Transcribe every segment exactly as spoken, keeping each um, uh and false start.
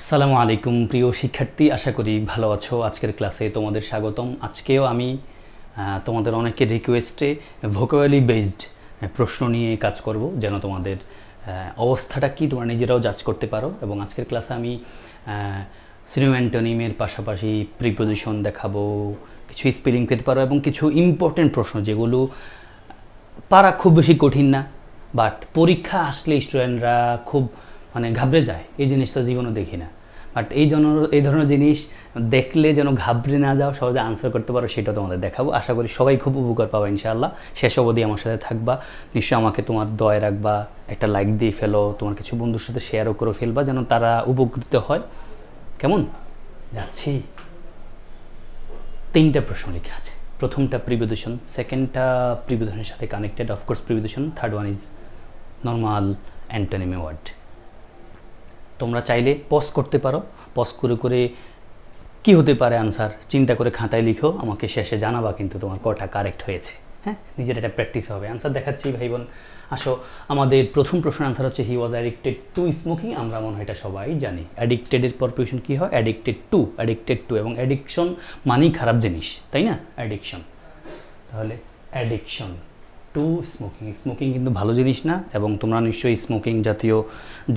আসসালামু আলাইকুম প্রিয় শিক্ষার্থী, আশা করি ভালো আছো। আজকের ক্লাসে তোমাদের স্বাগতম। আজকেও আমি তোমাদের অনেকের রিকোয়েস্টে ভোকাবুলারি বেসড প্রশ্ন নিয়ে কাজ করব, যেন তোমাদের অবস্থাটা কি তোমরা নিজেরাও যাচ করতে পারো। এবং আজকের ক্লাসে আমি সিনোনিম অ্যান্টোনিমের পাশাপাশি প্রিপজিশন দেখাবো, কিছু স্পেলিং পেতে পারো এবং কিছু ইম্পর্টেন্ট প্রশ্ন যেগুলো পারা খুব বেশি কঠিন না, বাট পরীক্ষা আসলে স্টুডেন্টরা খুব মানে ঘাবড়ে যায়। এই জিনিসটা জীবনও দেখি না, বাট এই জন্য এই ধরনের জিনিস দেখলে যেন ঘাবড়ে না যাও, সহজে আনসার করতে পারো, সেটা তোমাদের দেখাবো। আশা করি সবাই খুব উপকার পাবো ইনশাআল্লাহ। শেষ অবধি আমার সাথে থাকবা, নিশ্চয়ই আমাকে তোমার দয়া রাখবা, একটা লাইক দিয়ে ফেলো, তোমার কিছু বন্ধুর সাথে শেয়ারও করে ফেলবা যেন তারা উপকৃত হয়। কেমন যাচ্ছি? তিনটা প্রশ্ন লিখে আছে। প্রথমটা প্রিপজিশন, সেকেন্ডটা প্রিপজিশনের সাথে connected of course preposition, third one is normal antonym word. তোমরা চাইলে পজ করতে পারো, পজ করে করে কি হতে পারে আনসার চিন্তা করে খাতায় লিখো, আমাকে শেষে জানাবা কিন্তু তোমার কটা কারেক্ট হয়েছে। হ্যাঁ, নিজের এটা প্র্যাকটিস হবে। আনসার দেখাচ্ছি ভাই বোন, আসো। আমাদের প্রথম প্রশ্ন আনসার হচ্ছে he was addicted to smoking. আমরা মনে হয় এটা সবাই জানি। অ্যাডিক্টেডের পরপ্রিপজিশন কী হয়? অ্যাডিক্টেড টু, অ্যাডিক্টেড টু, এবং অ্যাডিকশন মানেই খারাপ জিনিস, তাই না? অ্যাডিকশন, তাহলে অ্যাডিকশন টু স্মোকিং। স্মোকিং কিন্তু ভালো জিনিস না, এবং তোমরা নিশ্চয়ই স্মোকিং জাতীয়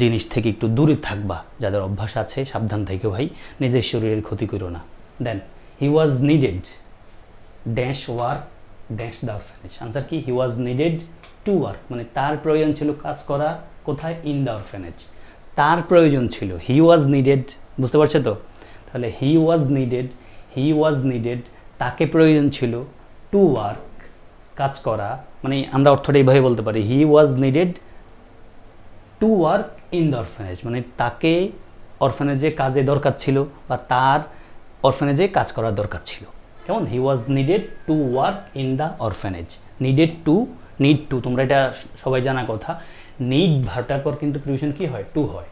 জিনিস থেকে একটু দূরে থাকবা। যাদের অভ্যাস আছে সাবধান থেকো ভাই, নিজের শরীরের ক্ষতি করো না। Then he was needed dash work dash the orphanage. Answer কি? He was needed to work, মানে তার প্রয়োজন ছিল কাজ করা। কোথায়? In the orphanage. তার প্রয়োজন ছিল, হি ওয়াজ নিডেড, বুঝতে পারছো তো? তাহলে he was needed, he was needed, তাকে প্রয়োজন ছিল, টু ওয়ার্ক, কাজ করা। মানে আমরা অর্থটা এইভাবে বলতে পারি, he was needed to work in the orphanage, মানে তাকে অরফানেজে কাজে দরকার ছিল বা তার অরফানেজে কাজ করার দরকার ছিল। কেমন? He was needed to work in the orphanage. Needed to, need to, তোমরা এটা সবাই জানা কথা। নিড ভার্বটার পর কিন্তু প্রিপজিশন কী হয়? টু হয়।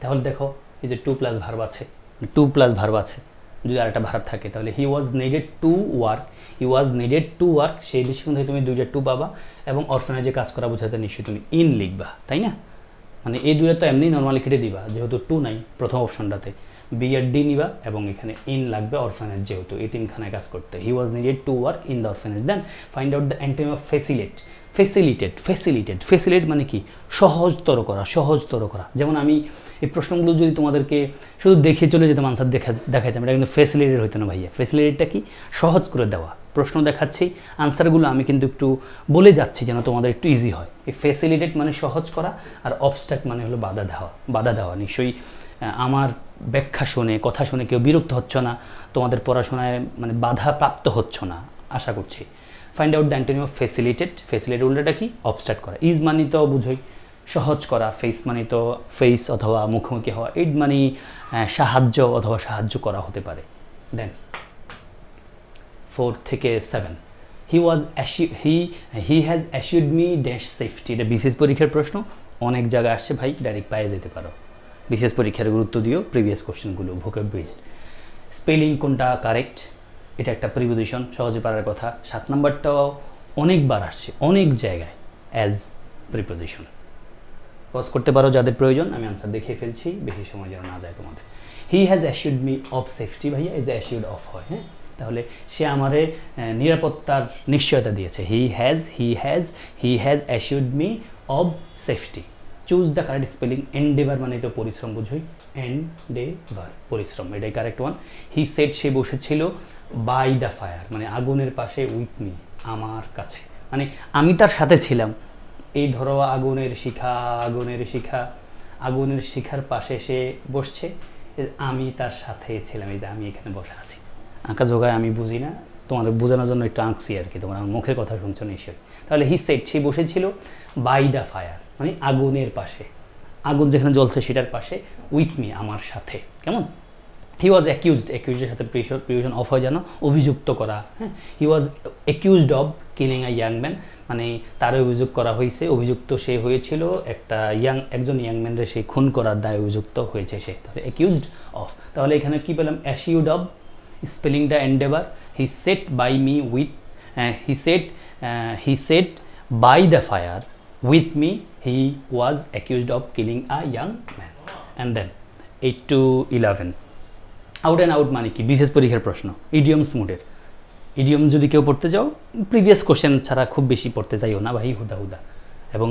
তাহলে দেখো এই যে টু প্লাস ভার্ব আছে, টু প্লাস ভার্ব আছে, যদি আরেকটা ভার্ব থাকে তাহলে he was needed to work, he was needed to work, সেই দৃষ্টিকোণ থেকে তুমি দুইটা টু পাবা। এবং অরফানেজে কাজ করা বোঝাতে নিশ্চয়ই তুমি ইন লিখবা, তাই না? মানে এই দুইটা তো এমনি নর্মালি কেটে দিবা, যেহেতু টু নাই প্রথম অপশনটাতে, বি আর ডি নিবা এবং এখানে ইন লাগবে অরফানেজ, যেহেতু এই তিনখানায় কাজ করতে। He was needed to work in the orphanage. Then find out the antonym of facilitate. Facilitate, facilitate, facilitate মানে কি? সহজতর করা, সহজতর করা। যেমন আমি এই প্রশ্নগুলো যদি তোমাদেরকে শুধু দেখিয়ে চলে যেতাম, আনসার দেখা দেখাইতাম, এটা কিন্তু ফ্যাসিলিটেট হইতো না ভাইয়া। ফ্যাসিলিটেটটা কি? সহজ করে দেওয়া। প্রশ্ন দেখাচ্ছি, আনসারগুলো আমি কিন্তু একটু বলে যাচ্ছি যেন তোমাদের একটু ইজি হয়। এই ফ্যাসিলিটেট মানে সহজ করা, আর অবস্ট্যাক মানে হলো বাধা দেওয়া, বাধা দেওয়া। নিশ্চয়ই আমার ব্যাখ্যা শুনে, কথা শুনে কেউ বিরক্ত হচ্ছে না, তোমাদের পড়াশোনায় মানে বাধা প্রাপ্ত হচ্ছে না, আশা করছি। Find out the antonym of facilitate. Facilitate উল্টাটা কি? অবস্ট্যাক্ট করা। ইজ মানি তো বুঝোই, সহজ করা। ফেস মানি তো ফেস অথবা মুখোমুখি হওয়া। ইড মানি সাহায্য অথবা সাহায্য করা হতে পারে। দেন ফোর থেকে seven, he was he he has assured me dash safety. এটা বিশেষ পরীক্ষার প্রশ্ন, অনেক জায়গায় আসছে ভাই, ডাইরেক্ট পায়ে যেতে পারো। বিশেষ পরীক্ষার গুরুত্ব দিও প্রিভিয়াস কোশ্চেনগুলো, ভোকাব বেসড। স্পেলিং কোনটা কারেক্ট? এটা একটা প্রিপজিশন, সহজে পারার কথা। সাত নম্বরটাও অনেকবার আসছে অনেক জায়গায় অ্যাজ প্রিপজিশন। পজ করতে পারো যাদের প্রয়োজন, আমি আনসার দেখিয়ে ফেলছি, বেশি সময় যেন না যায় তোমাদের। He has assured me of safety, ভাইয়া ইজ অ্যাসিউড অফ হয়। হ্যাঁ, তাহলে সে আমারে নিরাপত্তার নিশ্চয়তা দিয়েছে। He has, he has, he has assured me of safety. Choose the correct spelling. Endeavour মানে তো পরিশ্রম বুঝোই, এন্ডেভার, পরিশ্রম, এটাই কারেক্ট ওয়ান। হি সেট, সে বসেছিল, বাই দ্য ফায়ার মানে আগুনের পাশে, উইথ মি আমার কাছে, মানে আমি তার সাথে ছিলাম। এই ধরো আগুনের শিখা, আগুনের শিখা, আগুনের শিখার পাশে সে বসছে, আমি তার সাথে ছিলাম, এই যে আমি এখানে বসে আছি। আঁকা যোগায় আমি বুঝি না, তোমাদের বোঝানোর জন্য একটু আঁকছি আর কি, তোমার মুখের কথা শুনছো নিশ্চয়ই। তাহলে হি সেট, সে বসেছিল, বাই দ্য ফায়ার মানে আগুনের পাশে, আগুন যেখানে জ্বলছে সেটার পাশে, উইথ মি আমার সাথে। কেমন? হি ওয়াজ অ্যাকিউজড, অ্যাকিউজের সাথে প্রিপজিশন অফ হয় যেন, অভিযুক্ত করা। হ্যাঁ, he was accused of killing a young man, মানে তার অভিযোগ করা হয়েছে, অভিযুক্ত সে হয়েছিল, একটা ইয়াং একজন ইয়াং ম্যানরে সে খুন করার দায় অভিযুক্ত হয়েছে সে। তাহলে অ্যাকিউজড অফ, তাহলে এখানে কী পেলাম? অ্যাসিউড অফ, স্পেলিংটা endeavour. He set by me with, he sat, he set by the fire with me, he was accused of killing a young man. And then eight to eleven out and out মানে কি বিশেষ পরীক্ষার প্রশ্ন idioms মুডের idiom যদি কেউ পড়তে যাও প্রিভিয়াস কোশ্চেন ছাড়া খুব বেশি পড়তে যাইও না ভাই হুদা হুদা এবং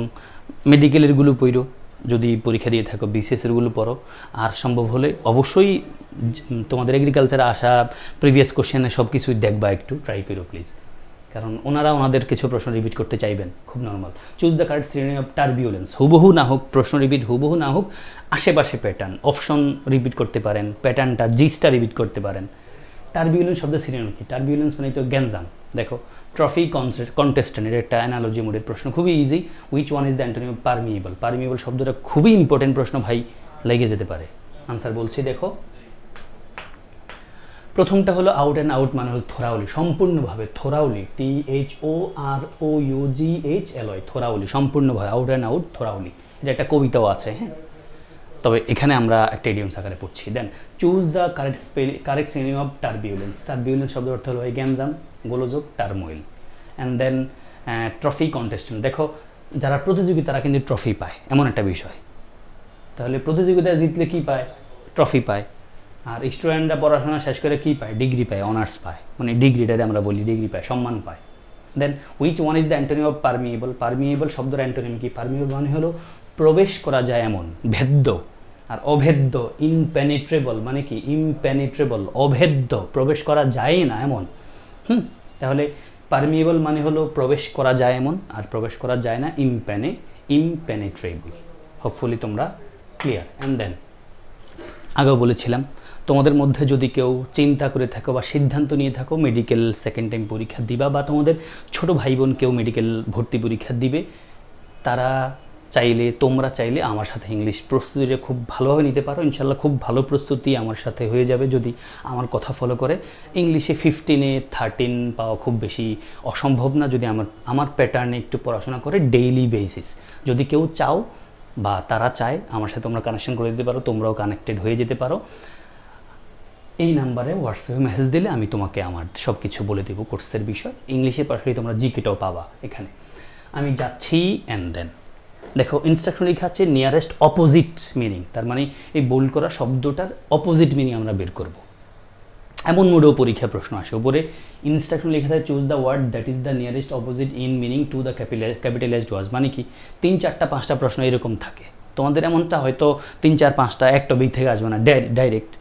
মেডিকেলের গুলো পড়ো যদি পরীক্ষা দিয়ে থাকো বিসিএস এর গুলো পড়ো আর সম্ভব হলে অবশ্যই তোমাদের এগ্রিকালচারে আসা প্রিভিয়াস কোশ্চেনে সবকিছু দেখবা একটু ট্রাই করো প্লিজ কারণ ওনারা ওনাদের কিছু প্রশ্ন রিপিট করতে চাইবেন খুব normal choose the correct scenario of turbulence হুবহু না হোক প্রশ্ন রিপিট হুবহু না হোক আশেপাশে প্যাটার্ন অপশন রিপিট করতে পারেন প্যাটার্নটা জিস্টা রিপিট করতে পারেন টার্বিউলেন্স শব্দ সিনারিও কি টার্বিউলেন্স মানে তো গ্যাঞ্জাম দেখো ট্রফি কনসেপ্ট কন্টেস্টেন্ট এর একটা অ্যানালজি মোডের প্রশ্ন খুবই easy which one is the antonym of permeable permeable শব্দটা খুবই ইম্পর্টেন্ট প্রশ্ন ভাই লেগে যেতে পারে আনসার বলছি দেখো প্রথমটা হলো আউট এন্ড আউট মানে হলো থোরাউলি সম্পূর্ণভাবে thoroughly T H O R O U G H L Y thoroughly সম্পূর্ণভাবে আউট এন্ড আউট থোরাউলি এটা একটা কবিতাও আছে হ্যাঁ তবে এখানে আমরা একটা ইডিয়মস আকারে পড়ছি then choose the correct spell correct synonym of turbulence turbulence শব্দের অর্থ হলো গ্যাঞ্জাম গোলযোগ turmoil and then trophy contestant দেখো যারা প্রতিযোগী তারা কিন্তু ট্রফি পায় এমন একটা বিষয় তাহলে প্রতিযোগিতায় জিতলে কী পায় ট্রফি পায় আর স্টুডেন্টরা পড়াশোনা শেষ করে কী পায় ডিগ্রি পায় অনার্স পায় মানে ডিগ্রিটাতে আমরা বলি ডিগ্রি পায় সম্মান পায় then which one is the antonym of permeable permeable শব্দের অ্যান্টোনিম কি পারমিয়েবল মানে হলো প্রবেশ করা যায় এমন ভেদ্য আর অভেদ্য ইমপেনিট্রেবল মানে কি ইমপেনিট্রেবল অভেদ্য প্রবেশ করা যায় না এমন হুম তাহলে পারমিয়েবল মানে হলো প্রবেশ করা যায় এমন আর প্রবেশ করা যায় না ইমপেনে ইমপেনিট্রেবল হোপফুলি তোমরা ক্লিয়ার অ্যান্ড দেন আগেও বলেছিলাম তোমাদের মধ্যে যদি কেউ চিন্তা করে থাকো বা সিদ্ধান্ত নিয়ে থাকো মেডিকেল সেকেন্ড টাইম পরীক্ষা দিবা বা তোমাদের ছোট ভাই বোন কেউ মেডিকেল ভর্তি পরীক্ষা দিবে তারা চাইলে তোমরা চাইলে আমার সাথে ইংলিশ প্রস্তুতিটা খুব ভালোভাবে নিতে পারো ইনশাল্লাহ খুব ভালো প্রস্তুতি আমার সাথে হয়ে যাবে যদি আমার কথা ফলো করে ইংলিশে ফিফটিনে থার্টিন পাওয়া খুব বেশি অসম্ভব না যদি আমার আমার প্যাটার্নে একটু পড়াশোনা করে ডেইলি বেসিস যদি কেউ চাও বা তারা চায় আমার সাথে তোমরা কানেকশন করে দিতে পারো তোমরাও কানেক্টেড হয়ে যেতে পারো এই নাম্বারে হোয়াটসঅ্যাপে মেসেজ দিলে আমি তোমাকে আমার সব কিছু বলে দেবো কোর্সের বিষয় ইংলিশের পাশাপাশি তোমরা জিকেটাও পাবা এখানে আমি যাচ্ছি অ্যান্ড দেন দেখো ইনস্ট্রাকশন লেখা আছে নিয়ারেস্ট অপোজিট মিনিং তার মানে এই বোল্ড করা শব্দটার অপোজিট মিনিং আমরা বের করব এমন মোডেও পরীক্ষা প্রশ্ন আসে উপরে ইনস্ট্রাকশন লেখা থাকে choose the word that is the nearest opposite in meaning to the capitalized word মানে কি তিন চারটা পাঁচটা প্রশ্ন এরকম থাকে তোমাদের এমনটা হয়তো তিন চার পাঁচটা এক টপিক থেকে আসবে না ডাইরেক্ট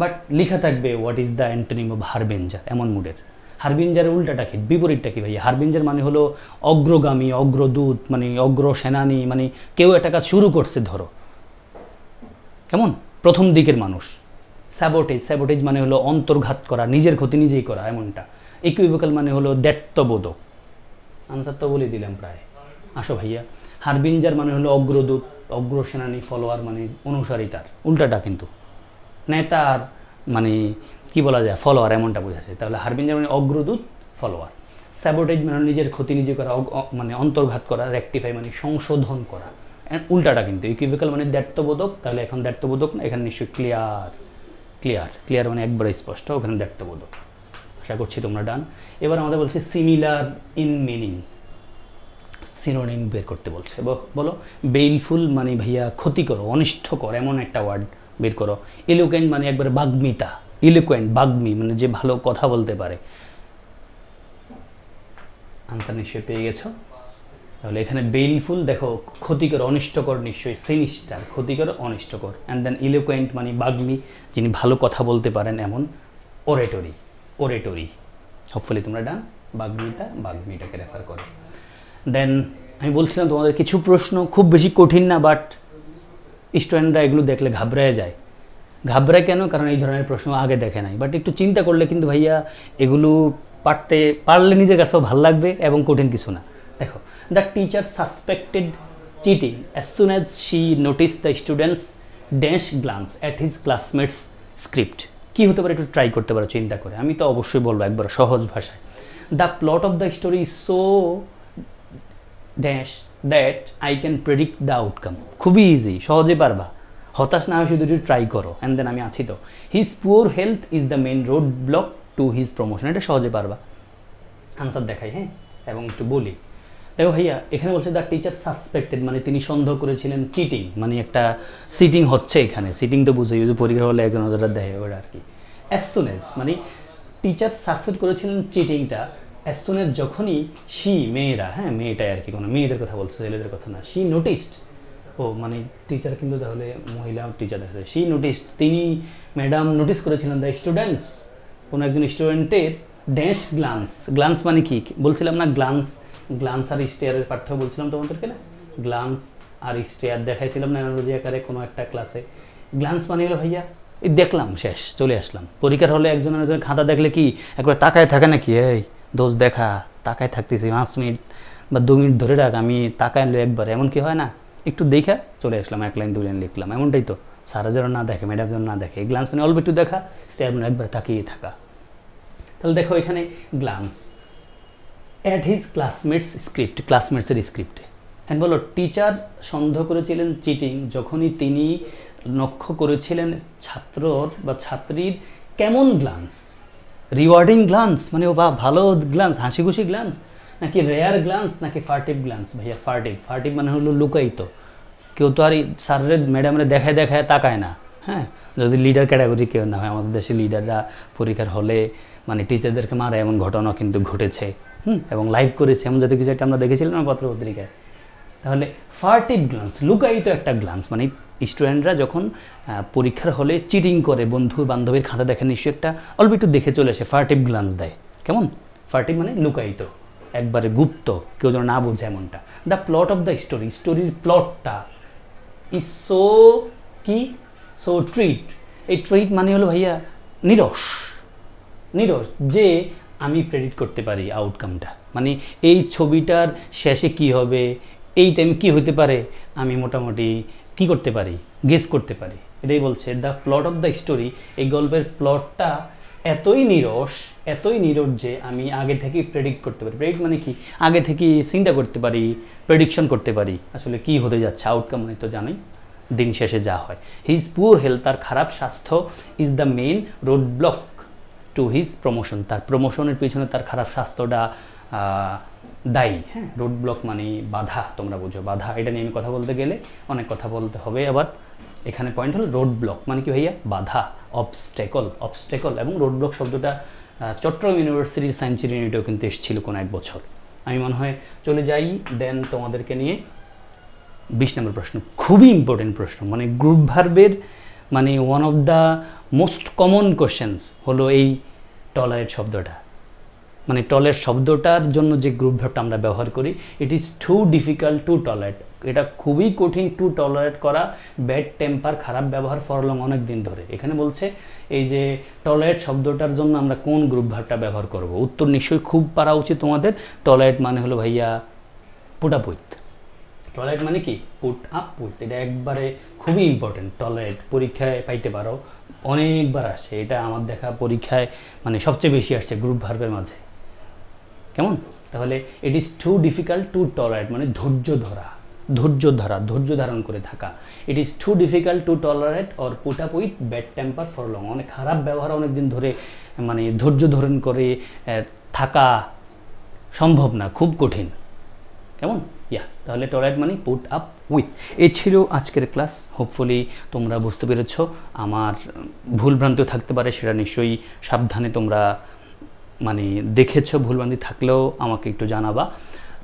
বাট লেখা থাকবে what is the antonym of harbinger এমন মুডের হারবিঞ্জারের উল্টাটা কি বিপরীতটা কি ভাই হারবিঞ্জার মানে হলো অগ্রগামী অগ্রদূত মানে অগ্র সেনানী মানে কেউ একটা কাজ শুরু করছে ধরো কেমন প্রথম দিকের মানুষ স্যাবোটেজ স্যাবোটেজ মানে হলো অন্তর্ঘাত করা নিজের ক্ষতি নিজেই করা এমনটা ইকুইভোকাল মানে হলো দ্ব্যর্থবোধক আনসার তো বলে দিলাম প্রায় আসো ভাইয়া হারবিঞ্জার মানে হলো অগ্রদূত অগ্র সেনানী ফলোয়ার মানে অনুসারী তার উল্টাটা কিন্তু নেতা আর মানে কি বলা যায় ফলোয়ার এমনটা বোঝাচ্ছে তাহলে হারবিঞ্জার মানে অগ্রদূত ফলোয়ার স্যাবোটেজ মানে নিজের ক্ষতি নিজে করা মানে অন্তর্ঘাত করা রেকটিফাই মানে সংশোধন করা উল্টাটা কিন্তু ইকুইভোকাল মানে দ্ব্যর্থবোধক তাহলে এখন দ্ব্যর্থবোধক না এখানে নিশ্চয়ই ক্লিয়ার ক্লিয়ার ক্লিয়ার মানে একবারে স্পষ্ট ওখানে দ্ব্যর্থবোধক আশা করছি তোমরা ডান এবার আমাদের বলছে সিমিলার ইন মিনিং সিনোনিম বের করতে বলছে বলো বেইলফুল মানে ভাইয়া ক্ষতিকর অনিষ্টকর এমন একটা ওয়ার্ড বের করো এলোকুয়েন্ট মানে একবারে বাগ্মিতা ইলোকুয়েন্ট বাগ্মি মানে যে ভালো কথা বলতে পারে আনসার নিশ্চয়ই পেয়ে গেছো তাহলে এখানে বেইলফুল দেখো ক্ষতিকর অনিষ্টকর নিশ্চয়ই সিনিস্টার ক্ষতিকর অনিষ্টকর অ্যান্ড দেন ইলোকুয়েন্ট মানে বাগ্মি যিনি ভালো কথা বলতে পারেন এমন ওরেটরি ওরেটরি হোপফুলি তোমরা ডান বাগ্মিতা বাগ্মিটাকে রেফার করো দেন আমি বলছিলাম তোমাদের কিছু প্রশ্ন খুব বেশি কঠিন না বাট স্টুডেন্টরা এগুলো দেখলে ঘাবড়ায় যায় ঘাবড়ায় কেন কারণ এই ধরনের প্রশ্ন আগে দেখে নাই বাট একটু চিন্তা করলে কিন্তু ভাইয়া এগুলো পারতে পারলে নিজের কাছেও ভালো লাগবে এবং কঠিন কিছু না দেখো the teacher suspected cheating as soon as she notice the students dash glance at his classmates script কী হতে পারে একটু ট্রাই করতে পারো চিন্তা করে আমি তো অবশ্যই বলবো একবার সহজ ভাষায় the plot of the story is so dash that I can predict the outcome খুবই ইজি সহজে পারবা হতাশ না হয় শুধু একটু ট্রাই করো অ্যান্ড দেন আমি আছি তো his poor health is the main road block to his promotion এটা সহজে পারবা আনসার দেখাই হ্যাঁ এবং একটু বলি দেখো ভাইয়া এখানে বলছে দ্য টিচার সাসপেক্টেড, মানে তিনি সন্দেহ করেছিলেন চিটিং, মানে একটা সিটিং হচ্ছে এখানে। সিটিং তো বুঝে যদি পরীক্ষা হলে একজন হাজারটা দেয় ওটা আর কি। অ্যাজ সুন অ্যাজ, মানে টিচার সাসপেক্ট করেছিলেন চিটিংটা অ্যাজ সুন অ্যাজ, যখনই সি মেয়েরা, হ্যাঁ মেয়েটাই আর কি, কোনো মেয়েদের কথা বলছে, ছেলেদের কথা না। সি নোটিসড, ও মানে টিচার কিন্তু তাহলে মহিলা টিচার দেখা যায়। সি নোটিসড, তিনি ম্যাডাম নোটিস করেছিলেন দ্য স্টুডেন্টস, কোনো একজন স্টুডেন্টের ড্যাশ গ্লান্স। গ্লান্স মানে কি বলছিলাম না, গ্লান্স গ্লান্স আর স্টেয়ারের পার্থক্য বলছিলাম তোমাদেরকে না, গ্লান্স আর স্টেয়ার দেখাইছিলাম নানানজি আকারে কোনো একটা ক্লাসে। গ্লান্স মানে হলো ভাইয়া এই দেখলাম, শেষ চলে আসলাম। পরীক্ষার হলে একজন একজনের খাতা দেখলে কি একবার তাকায় থাকে নাকি, এই দোষ দেখা তাকায় থাকতেছি পাঁচ মিনিট বা দু মিনিট ধরে রাখ, আমি তাকাইলো একবার এমন কি হয় না, একটু দেখা চলে আসলাম, এক লাইন দুই লাইন লিখলাম, এমনটাই তো। সারা যেন না দেখে, ম্যাডাম যেন না দেখে। গ্লান্স মানে অল্প একটু দেখা, স্টেয়ার মানে একবার তাকিয়ে থাকা। তাহলে দেখো এখানে glance at his classmates script, ক্লাসমেটসের স্ক্রিপ্টে। অ্যান্ড বলো টিচার সন্দেহ করেছিলেন চিটিং যখনই তিনি লক্ষ্য করেছিলেন ছাত্রর বা ছাত্রীর কেমন গ্লান্স, রিওয়ার্ডিং গ্লান্স মানে ও বা ভালো গ্লান্স, হাসিখুশি গ্লান্স, নাকি রেয়ার গ্লান্স, নাকি ফার্টিভ গ্লান্স। ভাইয়া ফার্টিভ, ফার্টিভ মানে হলো লুকায়িত, কেউ তো আর স্যাররে ম্যাডামরে দেখায় দেখায় তাকায় না। হ্যাঁ যদি লিডার ক্যাটাগরি কেউ না হয়, আমাদের দেশে লিডাররা পরীক্ষার হলে মানে টিচারদেরকে মারা, এমন ঘটনা কিন্তু ঘটেছে, হুম, এবং লাইভ করেছে এমন যাতে কিছু একটা আমরা দেখেছিলাম না পত্রপত্রিকায়। তাহলে ফার্টিভ গ্লান্স, লুকায়িত একটা গ্লান্স, মানে স্টুডেন্টরা যখন পরীক্ষার হলে চিটিং করে, বন্ধু বান্ধবীর খাতা দেখে নিশ্চয়ই একটা অল্প একটু দেখে চলে আসে, ফার্টিভ গ্লান্স দেয়। কেমন ফার্টিভ মানে লুকায়িত, একবারে গুপ্ত, কেউ যেন না বোঝে এমনটা। The plot of the story, স্টোরির প্লটটা ইজ সো কি সো ট্রিট, এই ট্রিট মানে হলো ভাইয়া নিরস, নিরস যে আমি প্রেডিক্ট করতে পারি আউটকামটা, মানে এই ছবিটার শেষে কি হবে, এই টাইম কি হতে পারে, আমি মোটামুটি কি করতে পারি, গেস করতে পারি, এটাই বলছে the plot of the story. এই গল্পের প্লটটা এতই নিরস, এতই নিরস যে আমি আগে থেকে প্রেডিক্ট করতে পারি। প্রেডিক্ট মানে কি, আগে থেকে চিন্তা করতে পারি, প্রেডিকশন করতে পারি আসলে কি হতে যাচ্ছে, আউটকাম মানে তো জানি দিন শেষে যা হয়। হিজ পুয়ার হেলথ, তার খারাপ স্বাস্থ্য, is the main road block to his promotion, তার প্রমোশনের পিছনে তার খারাপ স্বাস্থ্যটা দায়ী। হ্যাঁ রোড ব্লক মানে বাধা, তোমরা বুঝো বাধা, এটা নিয়ে আমি কথা বলতে গেলে অনেক কথা বলতে হবে। আবার এখানে পয়েন্ট হল রোড ব্লক মানে কি ভাইয়া, বাধা, অবস্টেকল, অবস্টেকল। এবং রোড ব্লক শব্দটা চট্টগ্রাম ইউনিভার্সিটির সায়েন্স ইউনিটেও কিন্তু এসেছিল কোনো এক বছর। আমি মনে হয় চলে যাই দেন তোমাদেরকে নিয়ে বিশ নম্বর প্রশ্ন, খুবই ইম্পর্টেন্ট প্রশ্ন, মানে গ্রুপ ভার্বের মানে one of the most common questions হলো এই টলারেট শব্দটা, মানে টলের শব্দটার জন্য যে গ্রুপ ভার্বটা আমরা ব্যবহার করি, it is too difficult to tolerate, এটা খুবই কঠিন টু টলারেট করা, ব্যাড টেম্পার, খারাপ ব্যবহার ফর লং, অনেক দিন ধরে। এখানে বলছে এই যে টলারেট শব্দটার জন্য আমরা কোন গ্রুপ ভার্বটা ব্যবহার করব, উত্তর নিশ্চয়ই খুব পারা উচিত তোমাদের। টলারেট মানে হলো ভাইয়া পুট আপ উইথ, টলারেট মানে কি পুট আপ উইথ, এটা একবারে খুবই ইম্পর্টেন্ট। টলারেট পরীক্ষায় পাইতে পারো, অনেকবার আসছে এটা, আমার দেখা পরীক্ষায় মানে সবচেয়ে বেশি আসছে গ্রুপ ভার্বের মাঝে। কেমন তাহলে it is too difficult to tolerate মানে ধৈর্য ধরা, ধৈর্য ধরা, ধৈর্য ধারণ করে থাকা। It is too difficult to tolerate or put up with bad temper for long, অনেক খারাপ ব্যবহার অনেক দিন ধরে মানে ধৈর্য ধারণ করে থাকা সম্ভব না, খুব কঠিন। কেমন ইয়া, তাহলে টলারেট মানে পুট আপ উইথ। এই ছিল আজকের ক্লাস, হোপফুলি তোমরা বুঝতে পেরেছ। আমার ভুলভ্রান্তিও থাকতে পারে, সেটা নিশ্চয়ই সাবধানে তোমরা মানে দেখেছ, ভুলভ্রান্তি থাকলেও আমাকে একটু জানাবা।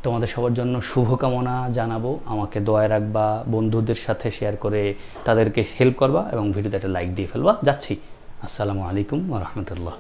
তোমাদের সবার জন্য শুভকামনা জানাবো, আমাকে দোয়ায় রাখবা, বন্ধুদের সাথে শেয়ার করে তাদেরকে হেল্প করবা এবং ভিডিওতে একটা লাইক দিয়ে ফেলবা। যাচ্ছি, আসসালামু আলাইকুম ওয়া রাহমাতুল্লাহ।